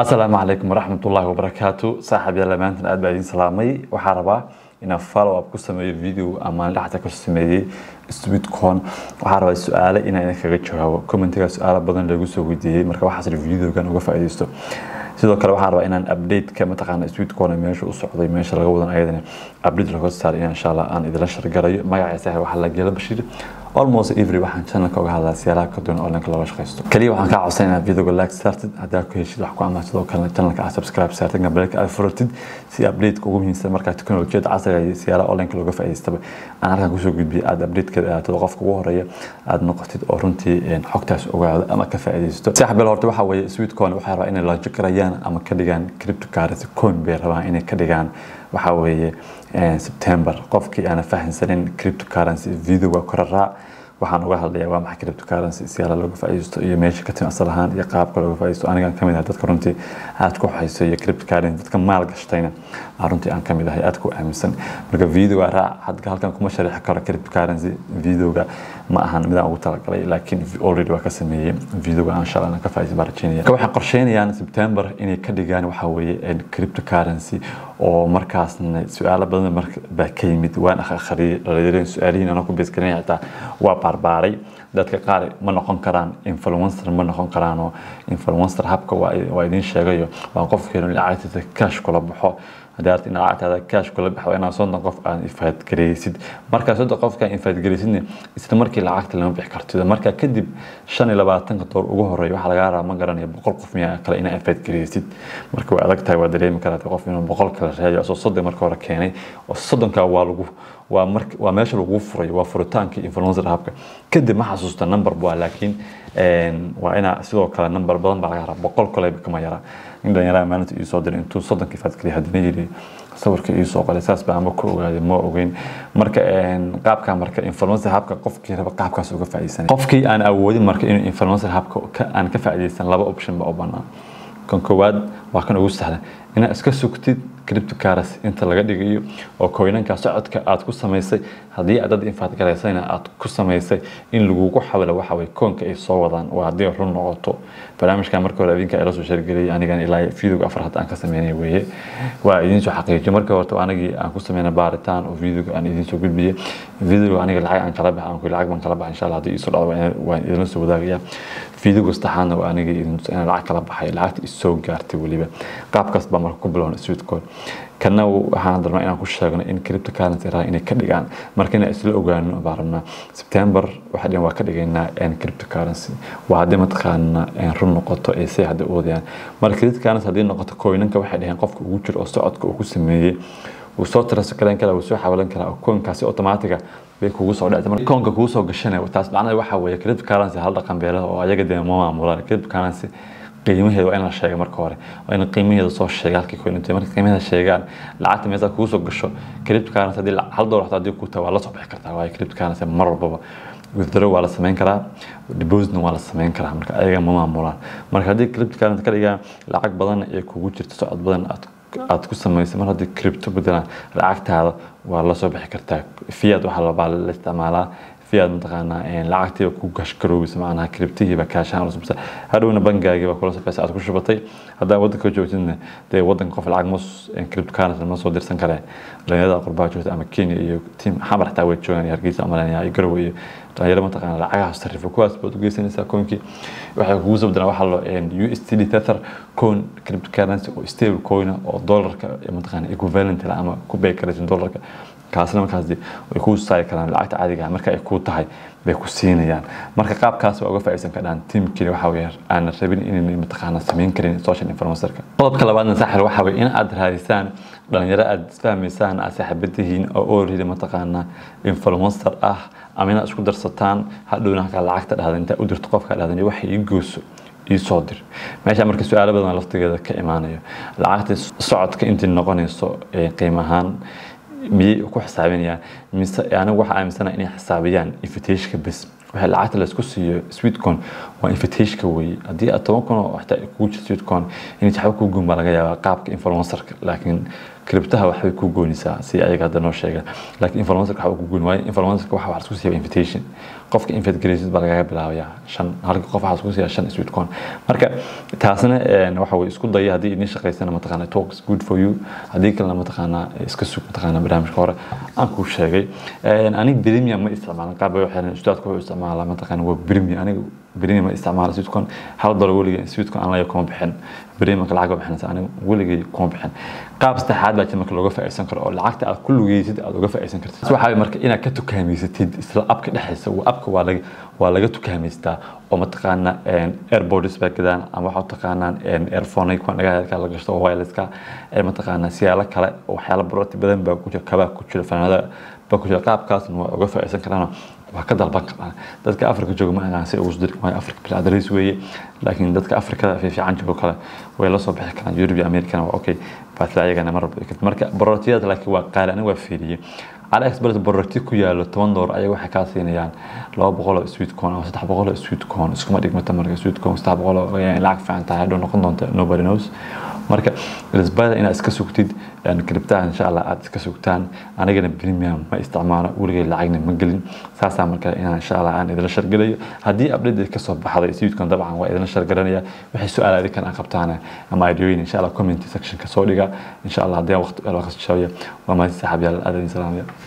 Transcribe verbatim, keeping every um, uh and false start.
السلام عليكم ورحمة الله وبركاته. صاحب يلا مانتن أد بعدين سلامي وحاربا إن فالو أب كسمي فيديو أمان لحتى كسمي استبيد كون وحاربا السؤال إن أنا كرجتشها وكومنت السؤال بدن لجوسه ودي مركب حصل الفيديو كان وقف أيستو سيدو كلا وحاربا إن أنا أبديت كم تقعنا استبيد كون ماشي وصعدي ماشي رغودا أيضا أبديت لقصة إن إن شاء الله أنا إذا لشر جري ما يعيسها وحلا جل بشير almost every waxaan channelka uga hadlaa siyaalaha doon online-ka loo shaqeysto kaliya waxaan ka codsaynaa video-ga like started hadaa ku heshid wax ku amaah sidoo kale channelka subscribe started galbeelka furtid si update ugu muhiimsan marka technology-da casriga ah siyaalaha online-ka looga faa'iideysto aan halka ku soo gudbiyo aad update-ka aad qofka ugu horeeya aad noqotid oo runtii xogtaas ogaado ama ka faa'iideysto saaxiibada horta waxa weeye sweetcoin waxa rabaa inay la jikrayaan ama ka dhigaan cryptocurrency coin bay rabaan inay ka dhigaan waxa weeye September qofkii ana fahansanin cryptocurrency video-ga korraa waxaan uga hadlayaa waa maxay cryptocurrency siyaalo looga faa'iisto iyo meesha ka timid asal ahaan iyo qaabka looga faa'iisto aniga kamid ah dadka runtii aad ku hayso iyo cryptocurrency dadka maal gashtayna runtii aan kamid ahay aad ku aaminsan marka video-ga raa hadda halkan kuma sharaxi karo cryptocurrency video-ga ma ahan mid aan ugu talagalay laakiin already waa ka sameeyay video-ga aan insha Allah ka faa'iido barajeynaya ka waxa qorsheynayaan September inay ka dhigaan waxa weeye cryptocurrency oo markaasna su'aalo badan marka ba ka yimid waan akhriye dhalinyarada su'aaliin ana ku beeskanay hata waa barbaaray dadka qaar ma noqon karaan influencer ma noqon karaan influencer habka waa idin sheegayo waa qofkeenu lacagta cash kula baxo hadaad in lacagta cash kula baxo inaa soo noqof aan ifaad gareysid marka soo qofka ifaad gareysidna isla markii lacagta lama bixi karto marka kadib shan iyo labaatan qodob ugu horeeyo waxa laga raaman garanayo boqol qof miya kale inaa ifaad gareysid marka waa adag tahay waa dareemi kartaa qof inuu boqol kale raadiyo soo sodo marka hore keenay oo soddonka waa lagu waa marka waa meesha lagu furay waa furitaanka influencer habka kadib ma xasuusta number baa laakiin een waa ina sidoo kale number badan baa laga raaban boqol kale kuma yara inda yara maalinta ii soo dirin intuu soddonka ifaad kale hadmeeyay sawirka ii soo qalay saas baan ku ogaaday ma ogeyn marka een qaabka marka influencer habka qofkii raba qaabkaas uga faa'iideysan qofkii aan awoodin marka inuu influencer habka aan ka faa'iideysan laba option baa u banaan kan koowaad waa kan ugu sahlan ina iska sugtid cryptocurrency inta laga dhigayo oo coinanka socodka aad ku sameysay hadii aad dad infaad galeysayna aad ku sameysay in lagu ku xawlo waxa way coinka ay soo wadaan oo hadii run noqoto barnaamijka markii hore abinka ila soo sheergelay anigan ilaa video afraad aan ka sameeyay weeye waa idin soo xaqiijiyo markii horta anagii aan ku sameeyay baaritaan oo video aan idin soo gudbiyay video aniga lacag aan kala baxaan ku lacag baan kala baxay inshallah hadii soo dhawaa waan idin soo wadaagaya video gastaxana oo aniga idin lacag kala baxay lacagta isoo gaartay waliba qaab kasba markuu biloon sweetcoin كنا وحنا درنا إن كل شيء إن كريبتو كارنسي راه إن كذي عن مركنا أسلوب جانو بعرفنا سبتمبر واحد يوم وكذي جينا إن كريبتو كارنسي وعدي ما تخاننا إن رن نقطة إيسي هذا أوديان مركريت كارنس هذه النقطة كوينن كواحد هين قف كوجر أستعد كوكسمية وصوت رأس كلام كلا وسوي حاولن كلا أكون كاسي أوتوماتيكا بيكوجس أو لا تمر كون كوجس أو جشنا وتاسبعنا واحد ويا كريبتو كارنسي هلا قام بيله وعجق ده ماما مرار كريبتو كارنسي qiimaheedu waa in la sheego marka hore waa in qiimaheedu soo sheegaa halkii ku inta marka qiimaha sheegaan lacagta meesha ku soo gasho cryptocurrency hadii hal dollar hadii ku tahay waa la soo bixi kartaa waa cryptocurrency mar walba withdraw waa la sameyn karaa deposit waa la sameyn karaa marka ayaga ma maamulaan marka hadii cryptocurrency ka dhigaa lacag badan ee kugu jirta socod badan aad aad ku sameeyay mar hadii crypto badan lacagtaada waa la soo bixi kartaa fiat waxa la baa la isticmaalaa في هذا متقنا لعقتي وكوكش كروب سمعنا كريبتي بكاش عن رسم بس هذا أنا بنجاجي بقول صفحة ساعات كل شو بطيء هذا وده كوجوتين ده وده نقف العجمس كريبت كارنس المصدر درسن كله لأن هذا قربا جوت أماكن تيم حمر تاوي شو يعني هرجيز أمرنا يعني يقربوا تغير متقنا العجاس تعرف كواس بتقول سنسا كون كي واحد جوز بدنا واحد يو إس تي اللي تأثر كون كريبت كارنس أو ستيبل كوين أو دولار كمتقنا إيكوفالنت العام كوبيكرتين دولار ك كاسلام كاسدي ويكون ساير كلام العقد عادي عن مركا يكون تاعي بيكوسين يعني مركا قاب كاس وأقف في إنسان كلام تيم كلي وحوير أنا ربين إني متقن سمين كلي سوشيال إنفورماسيرك طلب كلا بعد نسحر وحوي إن أدر هالسان لأن يرى أد فهم سان أسحب بتهين أو أوري متقن إنفورماسير أه أمينا أشكو درستان هادونا كلا العقد هذا أنت أقدر توقف هذا اللي وحي يجوسه يصدر ماشي مركز سؤال بدنا لفتي هذا كإيمانية العقد صعد كأنت النقاني صو قيمهان مي وكو حسابينيا يعني waxa aan misanaa inay xisaabiyan invitation-ka bis waxa lacagta la isku siiyo sweetcoin waa invitation-ka weey hadii aad toban kun oo waxta ku jirto sweetcoin inay taxaw ku guumbalaga yaaba qaabka influencer laakiin كربتها وحبي كوجوني ساعة سي أيق هذا نوع شيء لكن إنفلونسر كحاول كوجون واي إنفلونسر كحاول حاسوسي بإنفيتيشن قف إنفيت جريزد بالجاية بلاوية عشان هرجع قف حاسوسي عشان يسويت كون مركب تحسنا نوحوي إسكول ضيّع هذه إني شقي سنة متقانة توكس good for you هذه كلنا متقانة إسكسوك متقانة برامج كورة أنكو شيء أنا بريميوم ما استعمل كابو حنا استاذكوا استعمل متقانة وبريميوم أنا بريميوم استعمل سويت كون هذا ضروري سويت كون أنا يكون بحن بريميوم كل عقب حنا أنا ولقي يكون بحن قاب استحاد لكن ما كل وقفة إنسان كرر العقد على كل وجهة على وقفة إنسان كرر سو حاول مركب إنك تكاميستيد استلا أبكي نحس وأبكي ولا ولا تكاميستا ومتقانة إيربودز بكذا أما حط تقانة إيرفون يكون لقى كلا قشطة وايرلس كا متقانة سيالة كلا وحيل برات بدن بكوجة كبا كوجة فهذا بكوجة قاب كاس وقفة إنسان كرر وهكذا البنك دتك أفريقيا جو معنا سيء وصدق ما أفريقيا بالعدريس ويا لكن دتك أفريقيا في في عنجبه كلا ويلا صبح كان يوربي أمريكا وأوكي فتلاقي أنا مرة كنت مركب براتيات لكن وقال أنا وفيري على إكسبرت براتيكو يا لتوندور أي واحد كاسين يعني لو بغلا سويت كون أو ستح بغلا سويت كون سكما ديك متى مركب سويت كون ستح بغلا يعني لعك فعن تعالوا نقدون nobody knows مركب الإسباد إن أسكسوكتيد أن كربتان إن شاء الله أسكسوكتان أنا جن بريميوم ما استعمارة ولقي العجن المجلين ساعة مركب إن شاء الله أنا إذا نشر جلية هدي قبل ذي كسر بحضر سويت كون طبعا وإذا نشر جلية بحس سؤال هذا كان أقبتانه أما يدوين إن شاء الله كومنت سكشن كسوريجا إن شاء الله هدي وقت الوقت شوية وما تسحب يا الأدب السلام.